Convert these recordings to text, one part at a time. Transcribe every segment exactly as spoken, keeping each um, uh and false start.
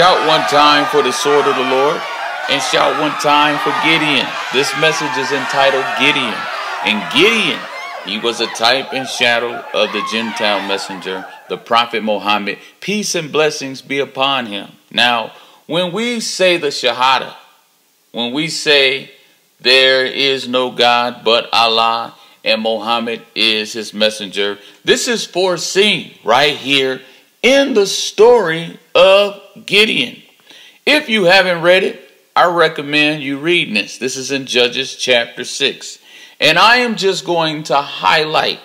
Shout one time for the sword of the Lord, and shout one time for Gideon. This message is entitled Gideon. And Gideon, he was a type and shadow of the Gentile messenger, the prophet Muhammad. Peace and blessings be upon him. Now, when we say the Shahada, when we say there is no God but Allah and Muhammad is his messenger, this is foreseen right here in the story of Gideon. If you haven't read it, I recommend you read this. This is in Judges chapter six. And I am just going to highlight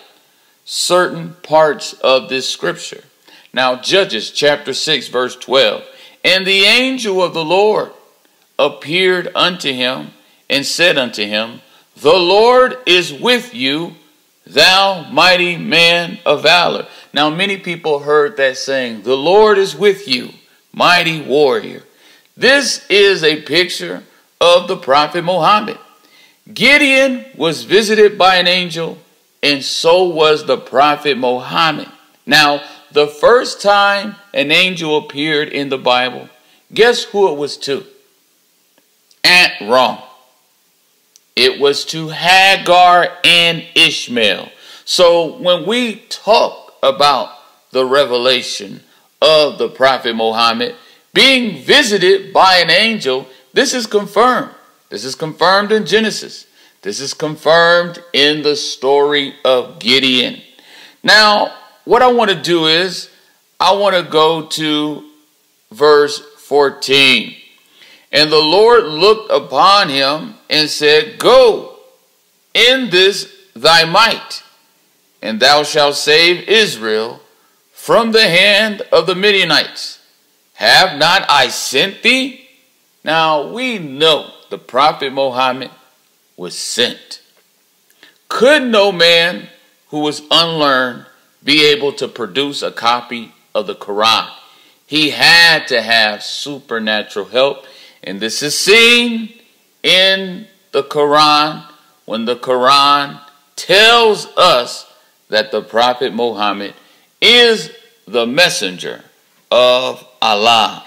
certain parts of this scripture. Now, Judges chapter six, verse twelve. And the angel of the Lord appeared unto him and said unto him, the Lord is with you, thou mighty man of valor. Now, many people heard that saying, the Lord is with you, mighty warrior. This is a picture of the prophet Muhammad. Gideon was visited by an angel, and so was the prophet Muhammad. Now, the first time an angel appeared in the Bible, guess who it was to? Ain't wrong. It was to Hagar and Ishmael. So when we talk about the revelation of the prophet Muhammad being visited by an angel, this is confirmed. This is confirmed in Genesis. This is confirmed in the story of Gideon. Now, what I want to do is, I want to go to verse fourteen. And the Lord looked upon him and said, go in this thy might, and thou shalt save Israel from the hand of the Midianites. Have not I sent thee? Now, we know the prophet Muhammad was sent. Could no man who was unlearned be able to produce a copy of the Quran? He had to have supernatural help. And this is seen in the Quran when the Quran tells us that the prophet Muhammad is the messenger of Allah.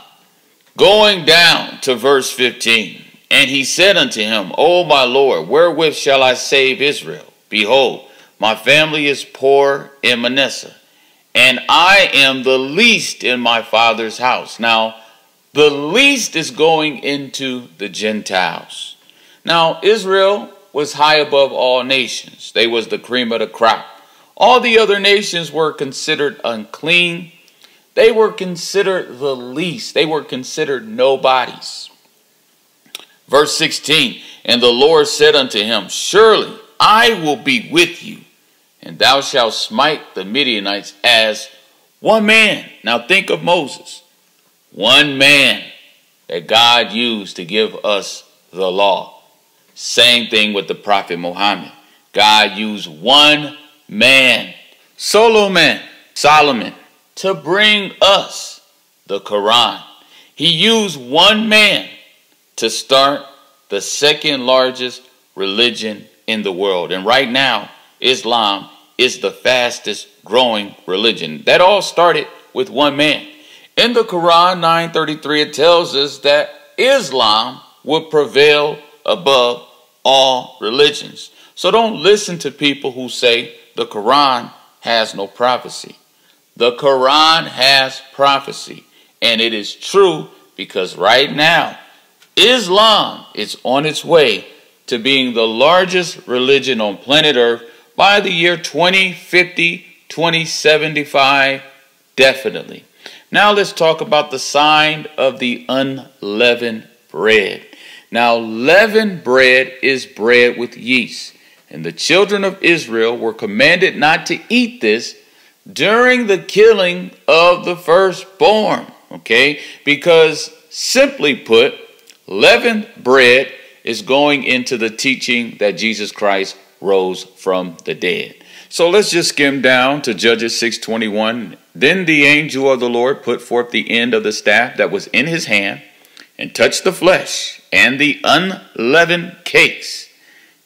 Going down to verse fifteen. And he said unto him, O my Lord, wherewith shall I save Israel? Behold, my family is poor in Manasseh, and I am the least in my father's house. Now, the least is going into the Gentiles. Now, Israel was high above all nations. They was the cream of the crop. All the other nations were considered unclean. They were considered the least. They were considered nobodies. Verse sixteen, and the Lord said unto him, surely I will be with you, and thou shalt smite the Midianites as one man. Now think of Moses, one man that God used to give us the law. Same thing with the prophet Muhammad. God used one man, solo man, Solomon, to bring us the Quran. He used one man to start the second largest religion in the world. And right now, Islam is the fastest growing religion. That all started with one man. In the Quran nine thirty-three, it tells us that Islam will prevail above all religions. So don't listen to people who say the Quran has no prophecy. The Quran has prophecy. And it is true, because right now, Islam is on its way to being the largest religion on planet Earth by the year twenty fifty, twenty seventy-five, definitely. Now let's talk about the sign of the unleavened bread. Now, leavened bread is bread with yeast, and the children of Israel were commanded not to eat this during the killing of the firstborn, okay? Because, simply put, leavened bread is going into the teaching that Jesus Christ rose from the dead. So let's just skim down to Judges six twenty-one. Then the angel of the Lord put forth the end of the staff that was in his hand and touched the flesh and the unleavened cakes.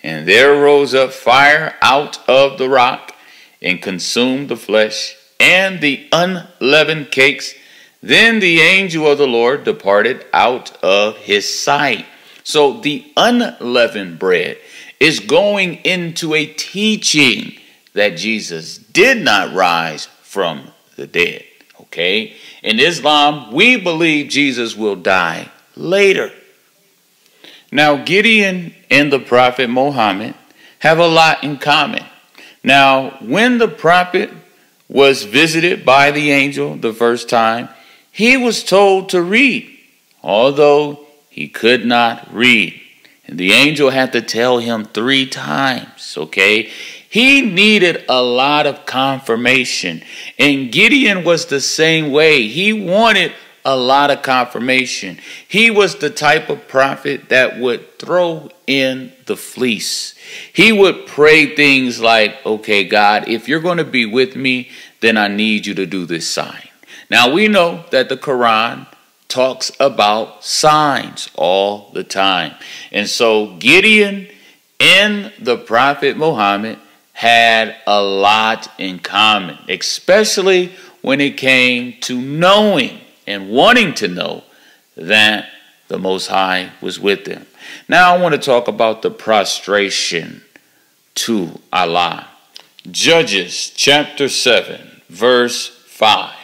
And there rose up fire out of the rock and consumed the flesh and the unleavened cakes Then the angel of the Lord departed out of his sight. So the unleavened bread is going into a teaching that Jesus did not rise from the dead. Okay? In Islam, we believe Jesus will die later. Now, Gideon and the prophet Muhammad have a lot in common. Now, when the prophet was visited by the angel the first time, he was told to read, although he could not read. And the angel had to tell him three times, okay? He needed a lot of confirmation. And Gideon was the same way. He wanted a lot of confirmation. He was the type of prophet that would throw in the fleece. He would pray things like, okay, God, if you're going to be with me, then I need you to do this sign. Now, we know that the Quran talks about signs all the time. And so Gideon and the prophet Muhammad had a lot in common, especially when it came to knowing and wanting to know that the Most High was with them. Now I want to talk about the prostration to Allah. Judges chapter seven, verse five.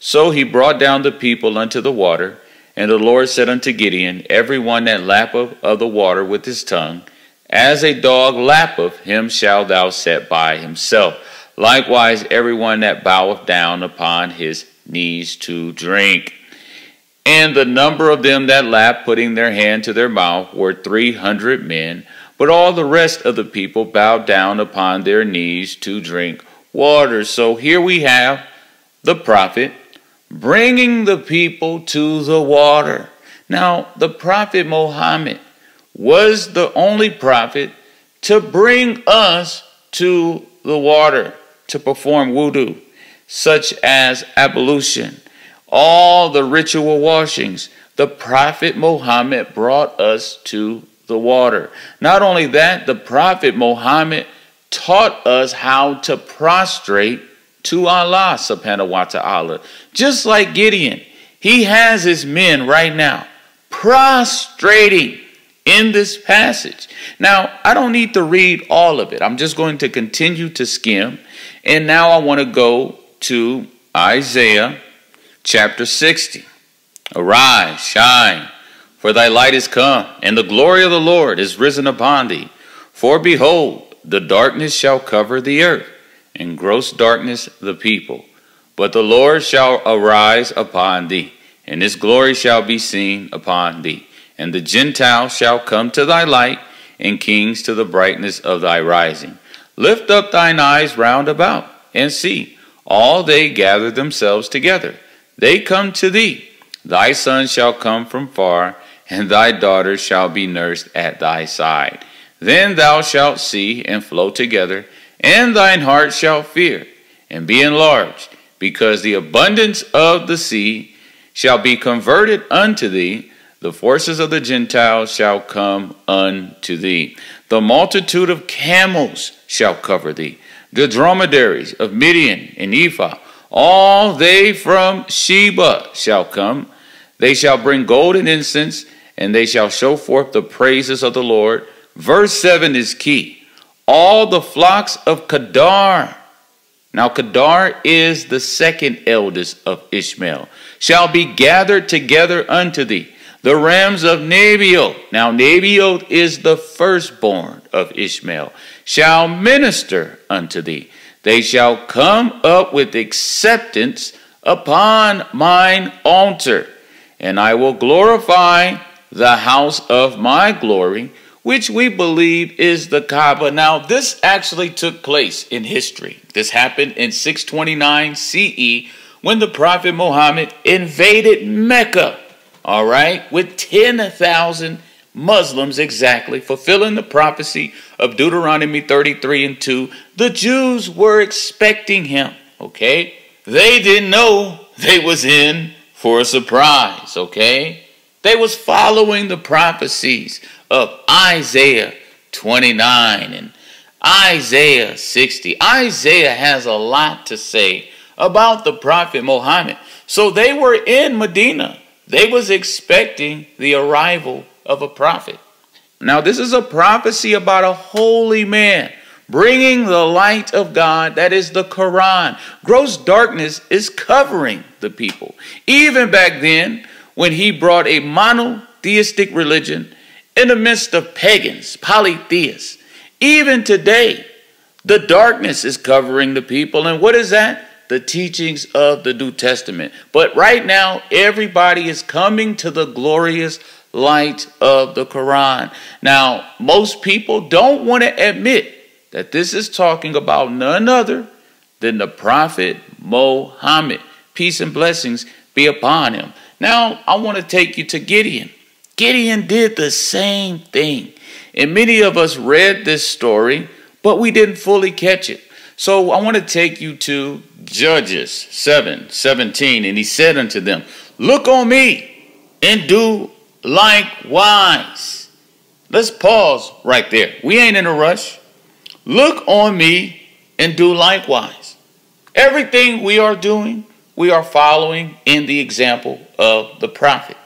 So he brought down the people unto the water, and the Lord said unto Gideon, every one that lappeth of the water with his tongue, as a dog lappeth, him shalt thou set by himself. Likewise, every one that boweth down upon his knees to drink. And the number of them that lapped, putting their hand to their mouth, were three hundred men, but all the rest of the people bowed down upon their knees to drink water. So here we have the prophet bringing the people to the water. Now, the prophet Muhammad was the only prophet to bring us to the water to perform wudu, such as ablution, all the ritual washings. The prophet Muhammad brought us to the water. Not only that, the prophet Muhammad taught us how to prostrate to Allah subhanahu wa ta'ala. Just like Gideon, he has his men right now prostrating in this passage. Now, I don't need to read all of it. I'm just going to continue to skim. And now I want to go to Isaiah chapter sixty. Arise, shine, for thy light is come, and the glory of the Lord is risen upon thee. For behold, the darkness shall cover the earth, and gross darkness the people. But the Lord shall arise upon thee, and his glory shall be seen upon thee. And the Gentiles shall come to thy light, and kings to the brightness of thy rising. Lift up thine eyes round about, and see, all they gather themselves together. They come to thee. Thy son shall come from far, and thy daughter shall be nursed at thy side. Then thou shalt see and flow together, and thine heart shall fear, and be enlarged, because the abundance of the sea shall be converted unto thee. The forces of the Gentiles shall come unto thee. The multitude of camels shall cover thee. The dromedaries of Midian and Ephah, all they from Sheba shall come. They shall bring gold and incense, and they shall show forth the praises of the Lord. Verse seven is key. All the flocks of Kedar. Now, Kedar is the second eldest of Ishmael. Shall be gathered together unto thee. The rams of Nebaioth. Now, Nebaioth is the firstborn of Ishmael. Shall minister unto thee. They shall come up with acceptance upon mine altar. And I will glorify the house of my glory, which we believe is the Kaaba. Now, this actually took place in history. This happened in six twenty-nine C E when the prophet Muhammad invaded Mecca. All right, with ten thousand Muslims exactly, fulfilling the prophecy of Deuteronomy thirty-three and two. The Jews were expecting him, okay? They didn't know they was in for a surprise, okay? They was following the prophecies of Isaiah twenty-nine and Isaiah sixty. Isaiah has a lot to say about the prophet Muhammad. So they were in Medina. They was expecting the arrival of a prophet. Now, this is a prophecy about a holy man bringing the light of God, that is the Quran. Gross darkness is covering the people. Even back then, when he brought a monotheistic religion in the midst of pagans, polytheists, even today, the darkness is covering the people. And what is that? The teachings of the New Testament. But right now, everybody is coming to the glorious light of the Quran. Now, most people don't want to admit that this is talking about none other than the prophet Muhammad. Peace and blessings be upon him. Now, I want to take you to Gideon. Gideon did the same thing. And many of us read this story, but we didn't fully catch it. So I want to take you to Judges seven seventeen. And he said unto them, "Look on me and do likewise." Let's pause right there. We ain't in a rush. Look on me and do likewise. Everything we are doing, we are following in the example of the prophet.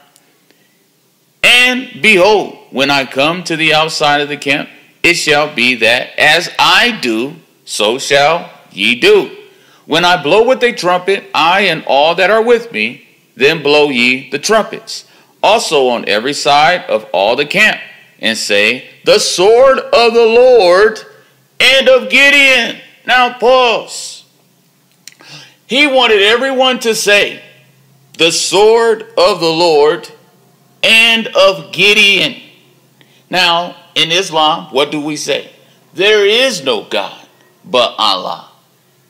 "And behold, when I come to the outside of the camp, it shall be that as I do, so shall ye do. When I blow with a trumpet, I and all that are with me, then blow ye the trumpets also on every side of all the camp, and say, the sword of the Lord and of Gideon." Now pause. He wanted everyone to say, the sword of the Lord and of Gideon. Now, in Islam, what do we say? There is no God but Allah,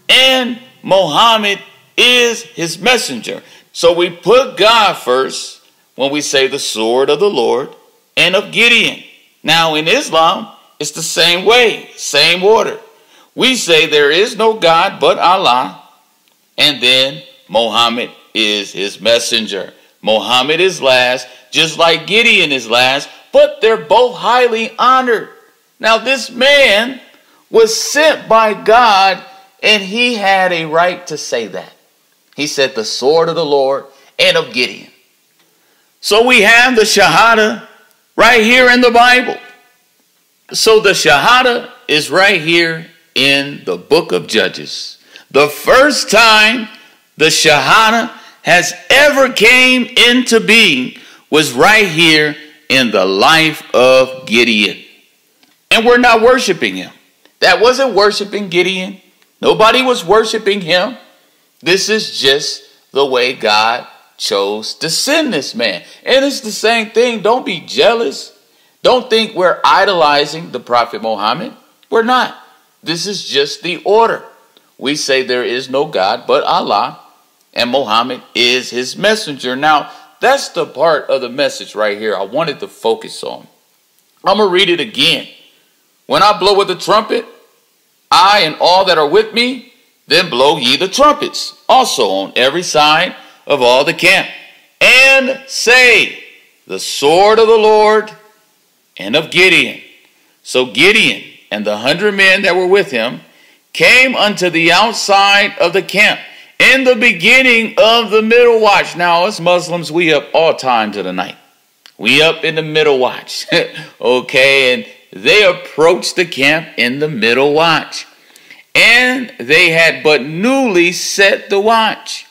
and Muhammad is his messenger. So we put God first when we say the sword of the Lord and of Gideon. Now, in Islam, it's the same way, same order. We say there is no God but Allah, and then Muhammad is his messenger. Muhammad is last, just like Gideon is last, but they're both highly honored. Now, this man was sent by God, and he had a right to say that. He said the sword of the Lord and of Gideon. So we have the Shahada right here in the Bible. So the Shahada is right here in the book of Judges. The first time the Shahada has ever came into being was right here in the life of Gideon. And we're not worshiping him. That wasn't worshiping Gideon. Nobody was worshiping him. This is just the way God chose to send this man. And it's the same thing. Don't be jealous. Don't think we're idolizing the prophet Muhammad. We're not. This is just the order. We say there is no God but Allah, and Muhammad is his messenger. Now, that's the part of the message right here I wanted to focus on. I'm going to read it again. "When I blow with the trumpet, I and all that are with me, then blow ye the trumpets also on every side of all the camp, and say, the sword of the Lord and of Gideon." So Gideon and the hundred men that were with him came unto the outside of the camp in the beginning of the middle watch. Now, us Muslims, we up all times of the night. We up in the middle watch. Okay, and they approached the camp in the middle watch. And they had but newly set the watch.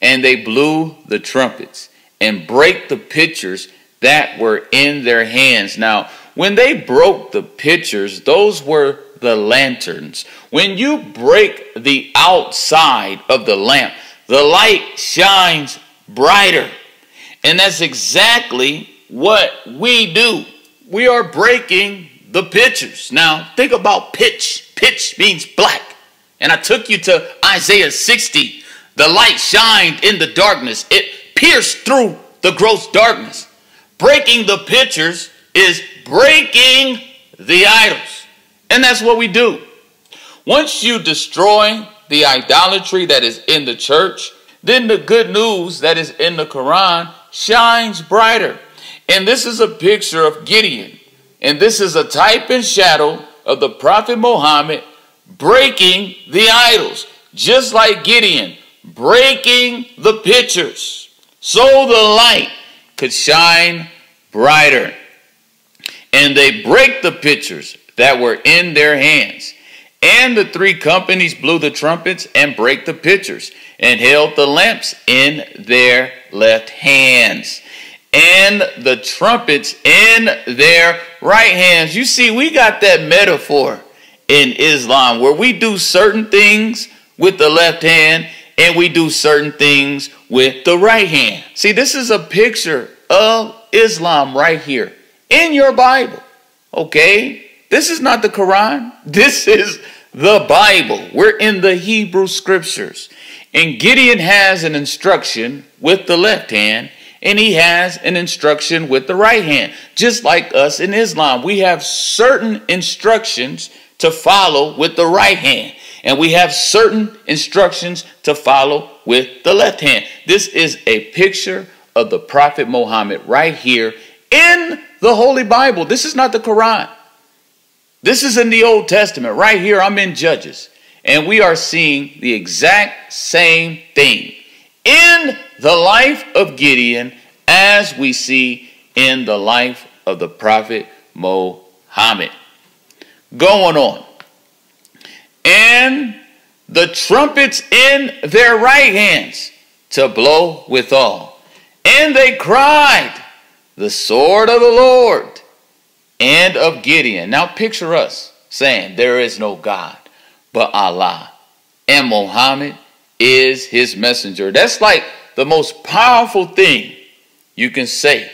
And they blew the trumpets and brake the pitchers that were in their hands. Now, when they broke the pitchers, those were the lanterns. When you break the outside of the lamp, the light shines brighter. And that's exactly what we do. We are breaking the pitchers. Now, think about pitch. Pitch means black. And I took you to Isaiah sixty. The light shined in the darkness. It pierced through the gross darkness. Breaking the pitchers is breaking the idols. And that's what we do. Once you destroy the idolatry that is in the church, then the good news that is in the Quran shines brighter. And this is a picture of Gideon. And this is a type and shadow of the prophet Muhammad breaking the idols. Just like Gideon breaking the pitchers, so the light could shine brighter. And they brake the pitchers that were in their hands. And the three companies blew the trumpets and brake the pitchers, and held the lamps in their left hands, and the trumpets in their right hands. You see, we got that metaphor in Islam where we do certain things with the left hand and we do certain things with the right hand. See, this is a picture of Islam right here in your Bible, okay? This is not the Quran. This is the Bible. We're in the Hebrew scriptures. And Gideon has an instruction with the left hand, and he has an instruction with the right hand. Just like us in Islam, we have certain instructions to follow with the right hand, and we have certain instructions to follow with the left hand. This is a picture of the Prophet Muhammad right here in the Holy Bible. This is not the Quran. This is in the Old Testament. Right here, I'm in Judges, and we are seeing the exact same thing in the life of Gideon as we see in the life of the Prophet Muhammad. Going on. And the trumpets in their right hands to blow withal. And they cried, the sword of the Lord and of Gideon. Now picture us saying there is no God but Allah, and Muhammad is his messenger. That's like the most powerful thing you can say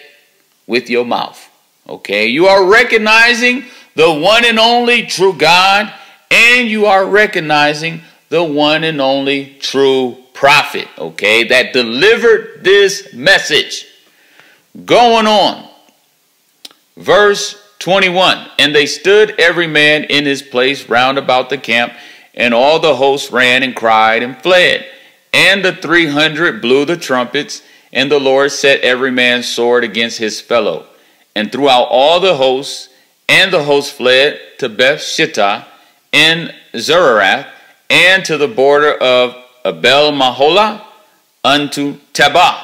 with your mouth. Okay, you are recognizing the one and only true God, and you are recognizing the one and only true prophet, okay, that delivered this message. Going on, verse twenty-one, and they stood every man in his place round about the camp, and all the hosts ran and cried and fled. And the three hundred blew the trumpets, and the Lord set every man's sword against his fellow. And throughout all the hosts, and the hosts fled to Beth Shittah and Zerarath, and to the border of Abel-Maholah unto Tabah.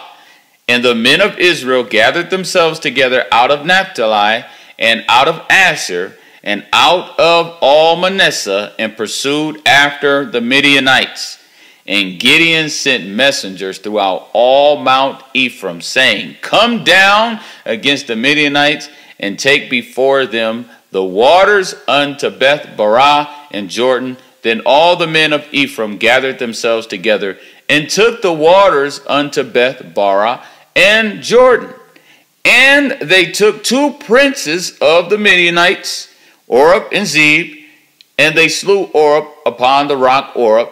And the men of Israel gathered themselves together out of Naphtali, and out of Asher, and out of all Manasseh, and pursued after the Midianites. And Gideon sent messengers throughout all Mount Ephraim, saying, come down against the Midianites, and take before them the waters unto Beth Barah and Jordan. Then all the men of Ephraim gathered themselves together, and took the waters unto Beth Barah and Jordan. And they took two princes of the Midianites, Oreb and Zeb, and they slew Oreb upon the rock Oreb,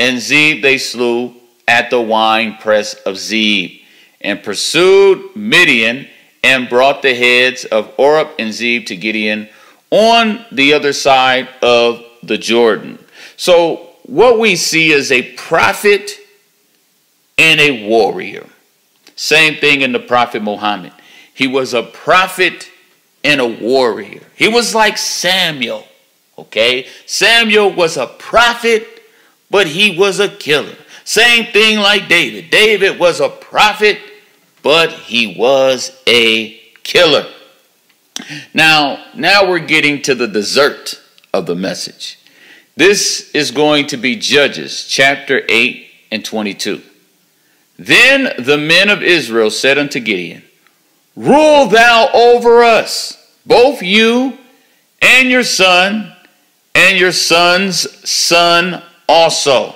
and Zeb they slew at the wine press of Zeb, and pursued Midian, and brought the heads of Oreb and Zeb to Gideon on the other side of the Jordan. So what we see is a prophet and a warrior. Same thing in the Prophet Muhammad. He was a prophet and a warrior. He was like Samuel, okay? Samuel was a prophet, but he was a killer. Same thing like David. David was a prophet, but he was a killer. Now, now we're getting to the dessert of the message. This is going to be Judges chapter eight and twenty-two. Then the men of Israel said unto Gideon, rule thou over us, both you and your son, and your son's son also.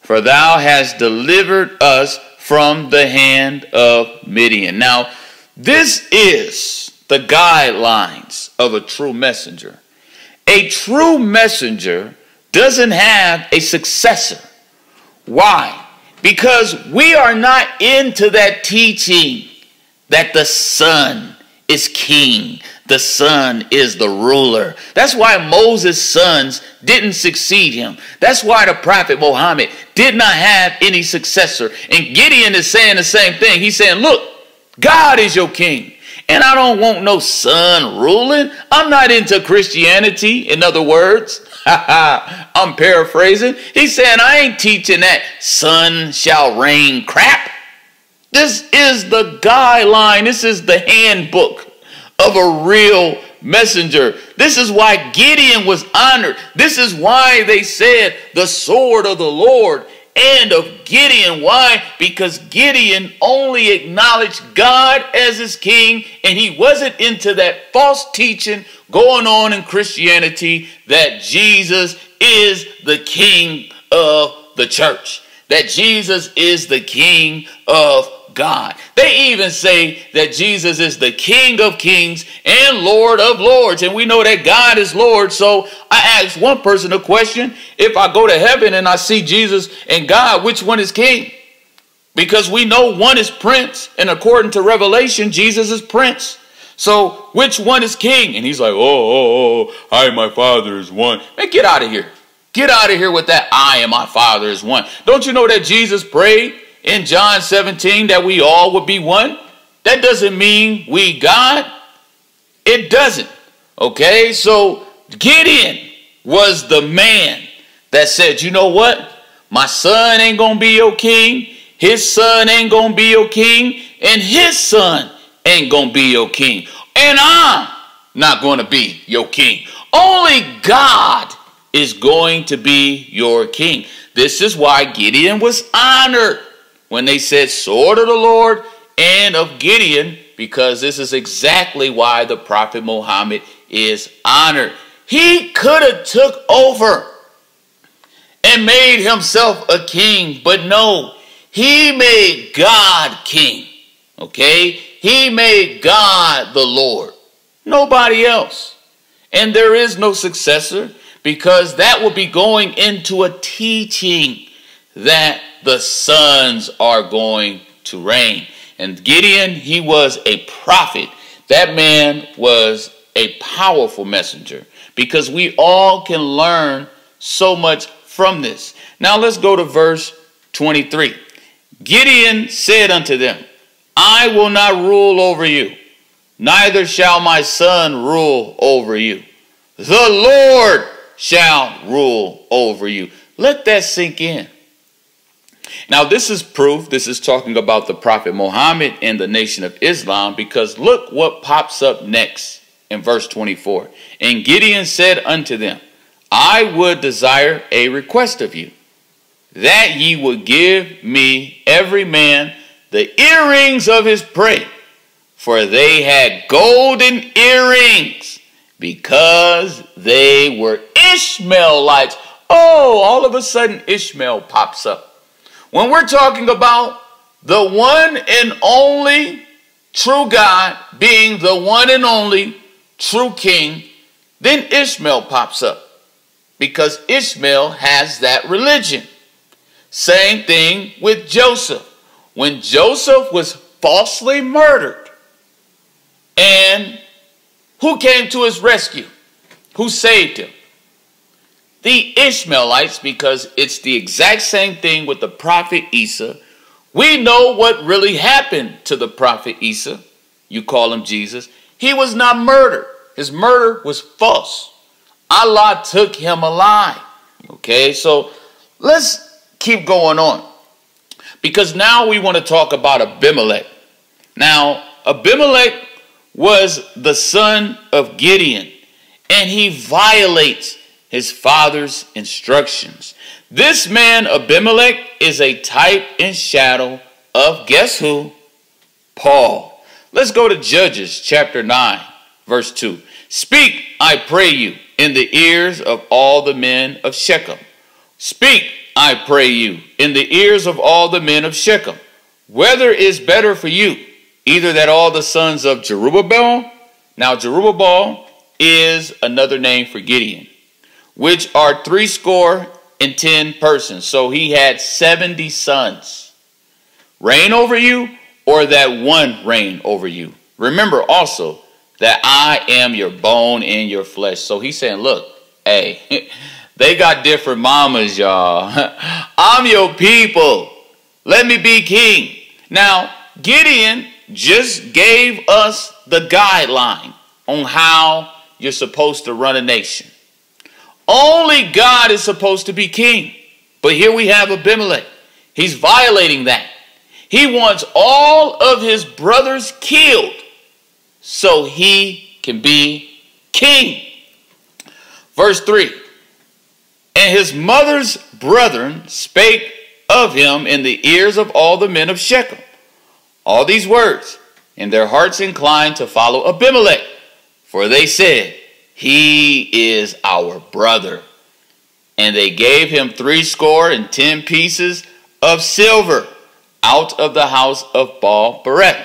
For thou hast delivered us from the hand of Midian. Now, this is the guidelines of a true messenger. A true messenger doesn't have a successor. Why? Because we are not into that teaching that the son is king, the son is the ruler. That's why Moses' sons didn't succeed him. That's why the Prophet Muhammad did not have any successor. And Gideon is saying the same thing. He's saying, look, God is your king. and I don't want no son ruling. I'm not into Christianity, in other words. I'm paraphrasing. He's saying, I ain't teaching that son shall reign crap. This is the guideline. This is the handbook of a real messenger. This is why Gideon was honored. This is why they said the sword of the Lord and of Gideon. Why? Because Gideon only acknowledged God as his king, and he wasn't into that false teaching going on in Christianity that Jesus is the king of the church, that Jesus is the king of God. They even say that Jesus is the King of Kings and Lord of Lords. And we know that God is Lord. So I asked one person a question. If I go to heaven and I see Jesus and God, which one is king? Because we know one is prince. And according to Revelation, Jesus is prince. So which one is king? And he's like, oh, oh, oh I, my Father is one. Man, get out of here. Get out of here with that. I and my Father is one. Don't you know that Jesus prayed in John seventeen, that we all would be one? That doesn't mean we God. It doesn't. Okay, so Gideon was the man that said, you know what? My son ain't going to be your king. His son ain't going to be your king. And his son ain't going to be your king. And I'm not going to be your king. Only God is going to be your king. This is why Gideon was honored when they said sword of the Lord and of Gideon, because this is exactly why the prophet Muhammad is honored. He could have took over and made himself a king, but no, he made God king, okay? He made God the Lord, nobody else. And there is no successor, because that would be going into a teaching that the sons are going to reign. And Gideon, he was a prophet. That man was a powerful messenger, because we all can learn so much from this. Now let's go to verse twenty-three. Gideon said unto them, I will not rule over you, neither shall my son rule over you. The Lord shall rule over you. Let that sink in. Now, this is proof. This is talking about the prophet Muhammad and the nation of Islam, because look what pops up next in verse twenty-four. And Gideon said unto them, I would desire a request of you, that ye would give me every man the earrings of his prey, for they had golden earrings, because they were Ishmaelites. Oh, all of a sudden Ishmael pops up. When we're talking about the one and only true God being the one and only true king, then Ishmael pops up, because Ishmael has that religion. Same thing with Joseph. When Joseph was falsely murdered, and who came to his rescue? Who saved him? The Ishmaelites, because it's the exact same thing with the prophet Isa. We know what really happened to the prophet Isa. You call him Jesus. He was not murdered. His murder was false. Allah took him alive. Okay, so let's keep going on, because now we want to talk about Abimelech. Now, Abimelech was the son of Gideon, and he violates his father's instructions. This man, Abimelech, is a type and shadow of, guess who? Paul. Let's go to Judges chapter nine, verse two. Speak, I pray you, in the ears of all the men of Shechem. Speak, I pray you, in the ears of all the men of Shechem, whether it is better for you, either that all the sons of Jerubbaal, now Jerubbaal is another name for Gideon, which are three score and ten persons. So he had seventy sons, reign over you, or that one reign over you. Remember also that I am your bone and your flesh. So he's saying, look, hey, they got different mamas, y'all. I'm your people. Let me be king. Now, Gideon just gave us the guideline on how you're supposed to run a nation. Only God is supposed to be king. But here we have Abimelech. He's violating that. He wants all of his brothers killed so he can be king. Verse three. And his mother's brethren spake of him in the ears of all the men of Shechem all these words, and their hearts inclined to follow Abimelech, for they said, he is our brother. And they gave him threescore and ten pieces of silver out of the house of Baal-Bereth,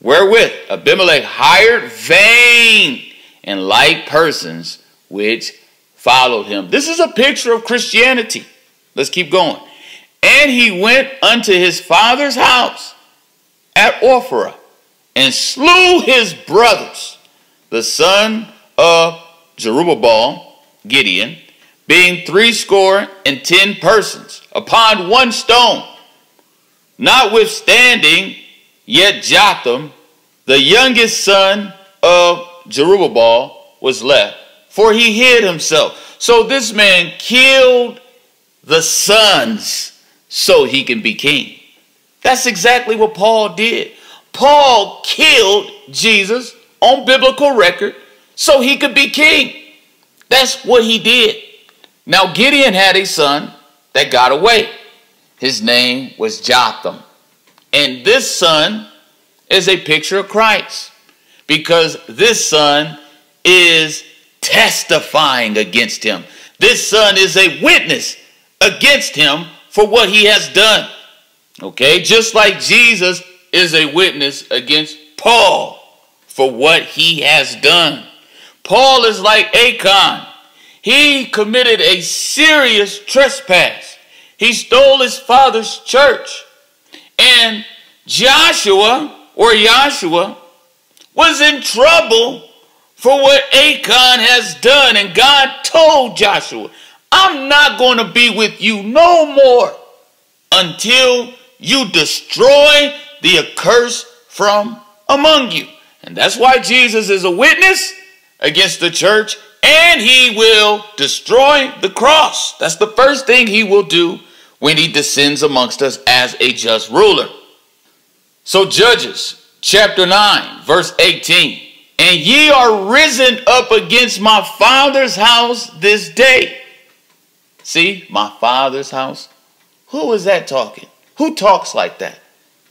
wherewith Abimelech hired vain and like persons which followed him. This is a picture of Christianity. Let's keep going. And he went unto his father's house at Orphra, and slew his brothers, the son of Jerubbaal, Gideon, being threescore and ten persons, upon one stone. Notwithstanding, yet Jotham, the youngest son of Jerubbaal, was left, for he hid himself. So this man killed the sons so he can be king. That's exactly what Paul did. Paul killed Jesus on biblical record so he could be king. That's what he did. Now, Gideon had a son that got away. His name was Jotham. And this son is a picture of Christ, because this son is testifying against him. This son is a witness against him for what he has done. Okay, just like Jesus is a witness against Paul for what he has done. Paul is like Achan. He committed a serious trespass. He stole his father's church. And Joshua, or Joshua, was in trouble for what Achan has done. And God told Joshua, I'm not going to be with you no more until you destroy the accursed from among you. And that's why Jesus is a witness against the church, and he will destroy the cross. That's the first thing he will do when he descends amongst us as a just ruler. So Judges chapter nine, verse eighteen. And ye are risen up against my father's house this day. See, my father's house. Who is that talking? Who talks like that?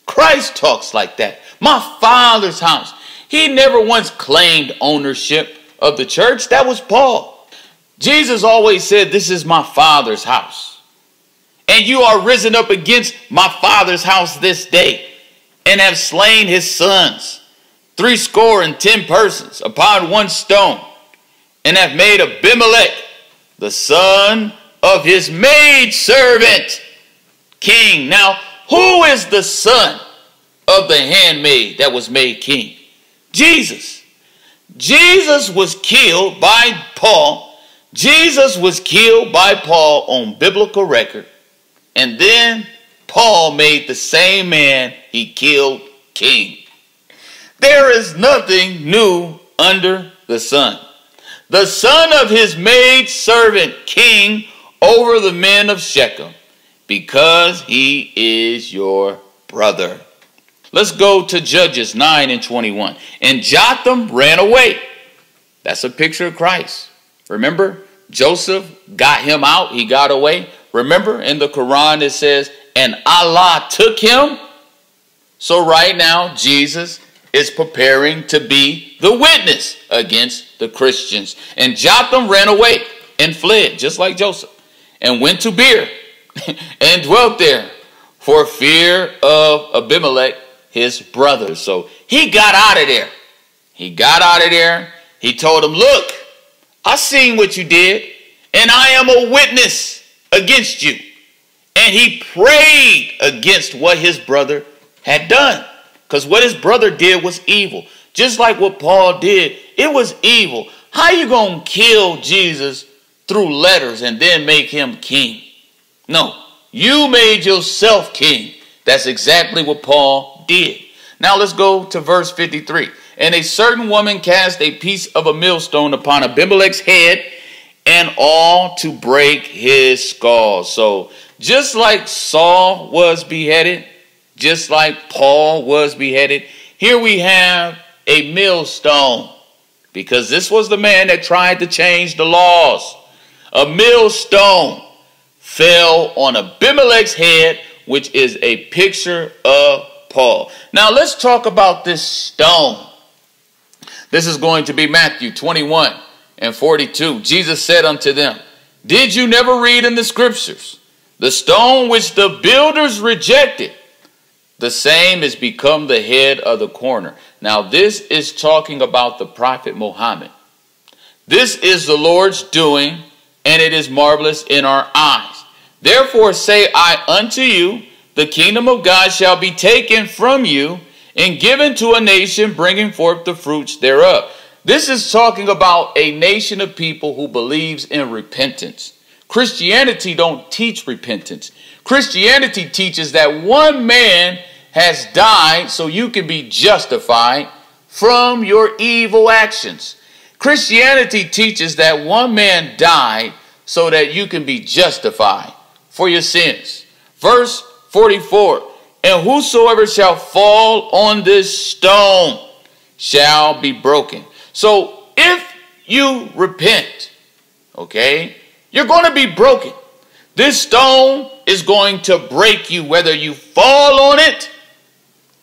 Christ talks like that. My father's house. He never once claimed ownership of the church. That was Paul. Jesus always said, this is my father's house. And you are risen up against my father's house this day, and have slain his sons, threescore and ten persons, upon one stone, and have made Abimelech, the son of his maidservant, king. Now, who is the son of the handmaid that was made king? Jesus. Jesus was killed by Paul. Jesus was killed by Paul on biblical record. And then Paul made the same man he killed king. There is nothing new under the sun. The son of his maid servant king over the men of Shechem, because he is your brother. Let's go to Judges nine and twenty-one. And Jotham ran away. That's a picture of Christ. Remember, Joseph got him out. He got away. Remember, in the Quran it says, and Allah took him. So right now, Jesus is preparing to be the witness against the Christians. And Jotham ran away and fled, just like Joseph, and went to Beer, and dwelt there for fear of Abimelech, his brother. So he got out of there. He got out of there. He told him, look, I seen what you did, and I am a witness against you. And he prayed against what his brother had done, because what his brother did was evil. Just like what Paul did, it was evil. How you going to kill Jesus through letters and then make him king? No, you made yourself king. That's exactly what Paul did. Now let's go to verse fifty-three. And a certain woman cast a piece of a millstone upon Abimelech's head, and all to break his skull. So just like Saul was beheaded, just like Paul was beheaded, here we have a millstone, because this was the man that tried to change the laws. A millstone fell on Abimelech's head, which is a picture of Paul. Now let's talk about this stone. This is going to be Matthew twenty-one and forty-two. Jesus said unto them, did you never read in the scriptures, the stone which the builders rejected, the same is become the head of the corner. Now this is talking about the prophet Muhammad. This is the Lord's doing, and it is marvelous in our eyes. Therefore say I unto you, the kingdom of God shall be taken from you and given to a nation bringing forth the fruits thereof. This is talking about a nation of people who believes in repentance. Christianity don't teach repentance. Christianity teaches that one man has died so you can be justified from your evil actions. Christianity teaches that one man died so that you can be justified for your sins. Verse forty-four, and whosoever shall fall on this stone shall be broken. So if you repent, okay, you're going to be broken. This stone is going to break you, whether you fall on it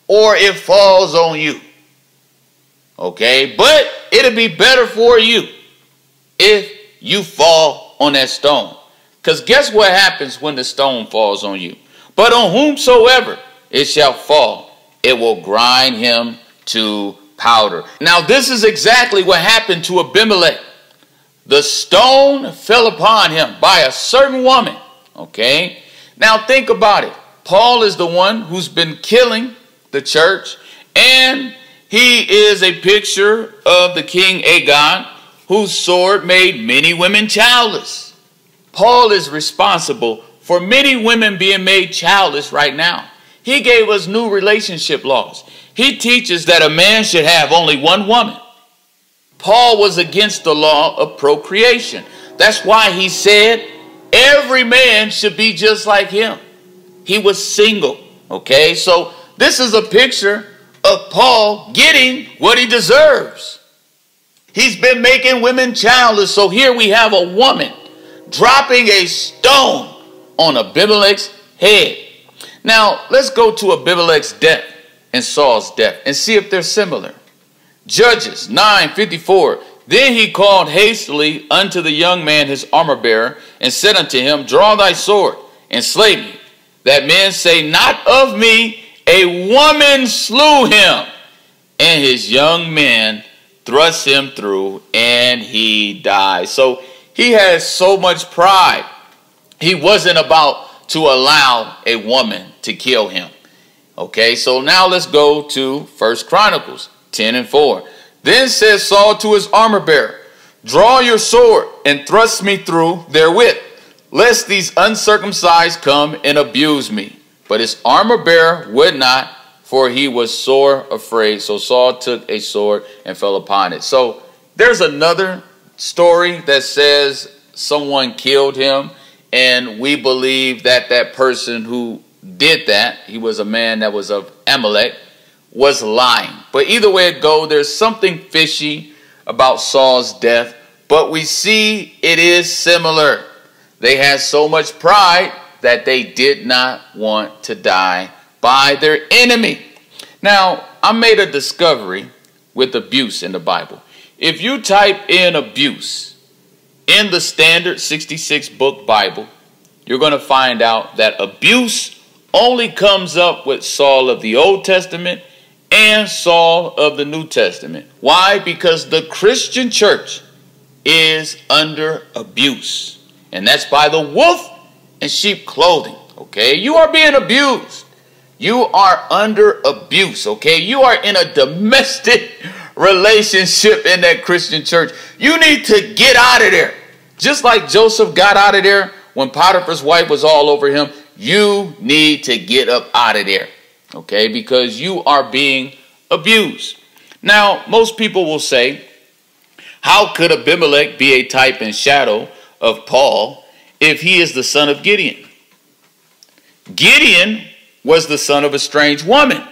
or it falls on you. Okay, but it'll be better for you if you fall on that stone. Because guess what happens when the stone falls on you? But on whomsoever it shall fall, it will grind him to powder. Now this is exactly what happened to Abimelech. The stone fell upon him by a certain woman. Okay, now think about it. Paul is the one who's been killing the church, and he is a picture of the king Achan, whose sword made many women childless. Paul is responsible for many women being made childless right now. He gave us new relationship laws. He teaches that a man should have only one woman. Paul was against the law of procreation. That's why he said every man should be just like him. He was single. Okay, so this is a picture of Paul getting what he deserves. He's been making women childless. So here we have a woman dropping a stone on Abimelech's head. Now, let's go to Abimelech's death and Saul's death and see if they're similar. Judges nine fifty-four. Then he called hastily unto the young man his armor bearer and said unto him, draw thy sword and slay me, that men say not of me, a woman slew him. And his young men thrust him through, and he died. So he has so much pride. He wasn't about to allow a woman to kill him. Okay, so now let's go to First Chronicles ten and four. Then says Saul to his armor bearer, draw your sword and thrust me through therewith, lest these uncircumcised come and abuse me. But his armor bearer would not, for he was sore afraid. So Saul took a sword and fell upon it. So there's another story that says someone killed him. And we believe that that person who did that, he was a man that was of Amalek, was lying. But either way it go, there's something fishy about Saul's death. But we see it is similar. They had so much pride that they did not want to die by their enemy. Now, I made a discovery with abuse in the Bible. If you type in abuse in the standard sixty-six book Bible, you're going to find out that abuse only comes up with Saul of the Old Testament and Saul of the New Testament. Why? Because the Christian church is under abuse. And that's by the wolf in sheep clothing. Okay, you are being abused. You are under abuse. Okay, you are in a domestic relationship in that Christian church. You need to get out of there. Just like Joseph got out of there when Potiphar's wife was all over him, you need to get up out of there, okay, because you are being abused. Now, most people will say, how could Abimelech be a type and shadow of Paul if he is the son of Gideon? Gideon was the son of a strange woman,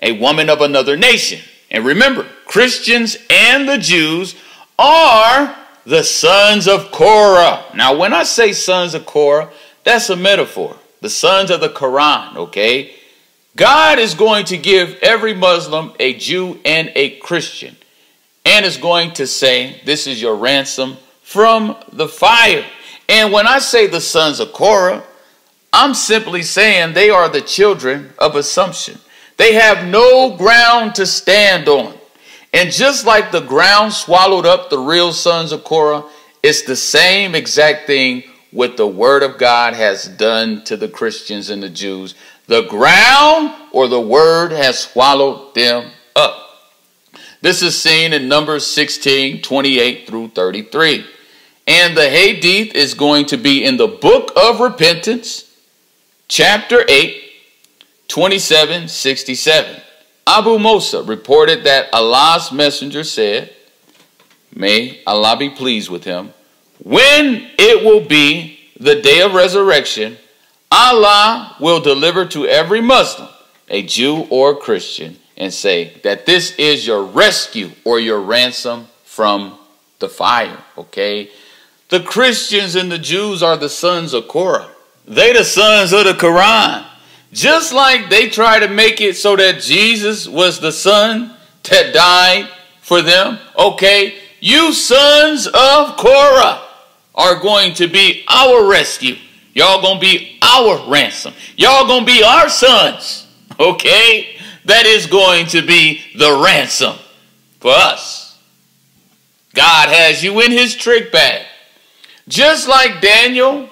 a woman of another nation. And remember, Christians and the Jews are the sons of Korah. Now, when I say sons of Korah, that's a metaphor. The sons of the Quran, okay? God is going to give every Muslim a Jew and a Christian, and is going to say, this is your ransom from the fire. And when I say the sons of Korah, I'm simply saying they are the children of assumption. They have no ground to stand on. And just like the ground swallowed up the real sons of Korah, it's the same exact thing what the word of God has done to the Christians and the Jews. The ground or the word has swallowed them up. This is seen in Numbers sixteen, twenty-eight through thirty-three. And the Hadith is going to be in the book of repentance, chapter eight, twenty-seven, sixty-seven. Abu Musa reported that Allah's messenger said, may Allah be pleased with him, when it will be the day of resurrection, Allah will deliver to every Muslim, a Jew or a Christian, and say that this is your rescue or your ransom from the fire, okay? The Christians and the Jews are the sons of Korah. They the sons of the Quran. Just like they try to make it so that Jesus was the son that died for them, okay? You sons of Korah are going to be our rescue. Y'all going to be our ransom. Y'all going to be our sons, okay? That is going to be the ransom for us. God has you in his trick bag. Just like Daniel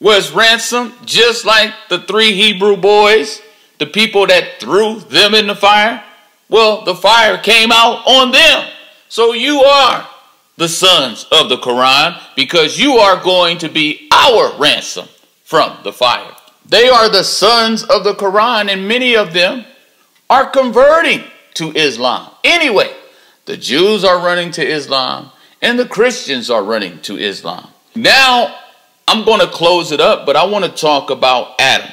was ransomed, just like the three Hebrew boys, the people that threw them in the fire, well, the fire came out on them. So you are the sons of the Quran because you are going to be our ransom from the fire. They are the sons of the Quran, and many of them are converting to Islam. Anyway, the Jews are running to Islam and the Christians are running to Islam. Now, I'm going to close it up, but I want to talk about Adam.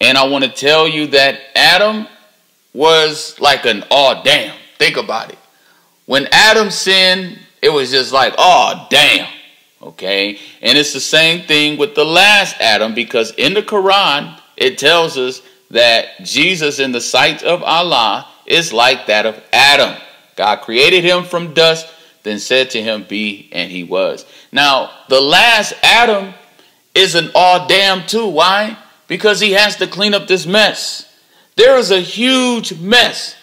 And I want to tell you that Adam was like an aw damn. Think about it. When Adam sinned, it was just like, oh, damn, okay? And it's the same thing with the last Adam, because in the Quran, it tells us that Jesus in the sight of Allah is like that of Adam. God created him from dust, then said to him, be, and he was. Now, the last Adam is an all damn too. Why? Because he has to clean up this mess. There is a huge mess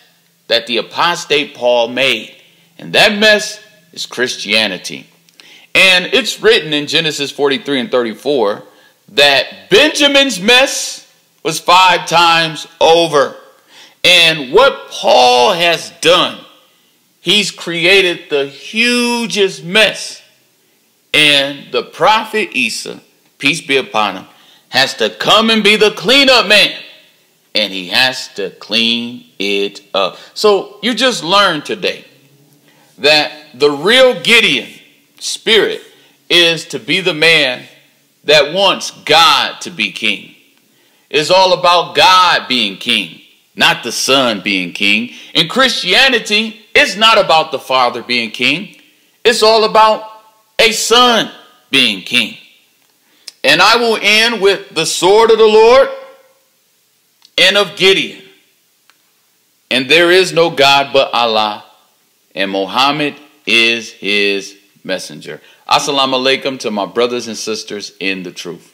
that the apostate Paul made. And that mess is Christianity. And it's written in Genesis forty-three and thirty-four that Benjamin's mess was five times over. And what Paul has done, he's created the hugest mess. And the prophet Isa, peace be upon him, has to come and be the cleanup man. And he has to clean it up. So you just learned today that the real Gideon spirit is to be the man that wants God to be king. It's all about God being king, not the son being king. In Christianity, it's not about the father being king. It's all about a son being king. And I will end with the sword of the Lord and of Gideon. And there is no God but Allah, and Muhammad is his messenger. Assalamu alaikum to my brothers and sisters in the truth.